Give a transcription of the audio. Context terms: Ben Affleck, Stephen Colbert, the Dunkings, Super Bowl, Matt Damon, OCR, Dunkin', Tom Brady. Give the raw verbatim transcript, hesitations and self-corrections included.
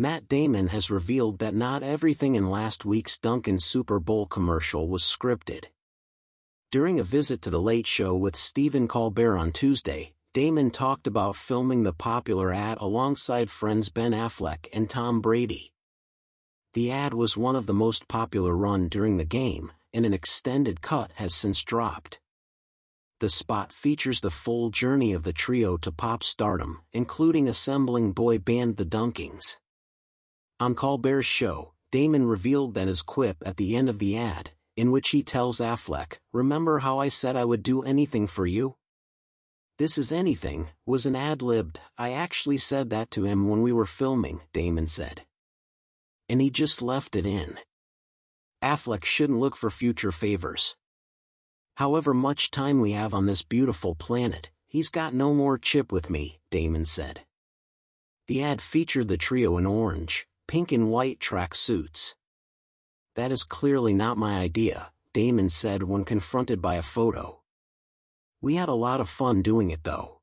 Matt Damon has revealed that not everything in last week's Dunkin' Super Bowl commercial was scripted. During a visit to The Late Show with Stephen Colbert on Tuesday, Damon talked about filming the popular ad alongside friends Ben Affleck and Tom Brady. The ad was one of the most popular run during the game, and an extended cut has since dropped. The spot features the full journey of the trio to pop stardom, including assembling boy band the Dunkings. On Colbert's show, Damon revealed that his quip at the end of the ad, in which he tells Affleck, "Remember how I said I would do anything for you? This is anything," was an ad-libbed. "I actually said that to him when we were filming," Damon said. "And he just left it in." Affleck shouldn't look for future favors. "However much time we have on this beautiful planet, he's got no more chip with me," Damon said. The ad featured the trio in orange, pink and white track suits. "That is clearly not my idea," Damon said when confronted by a photo. "We had a lot of fun doing it though."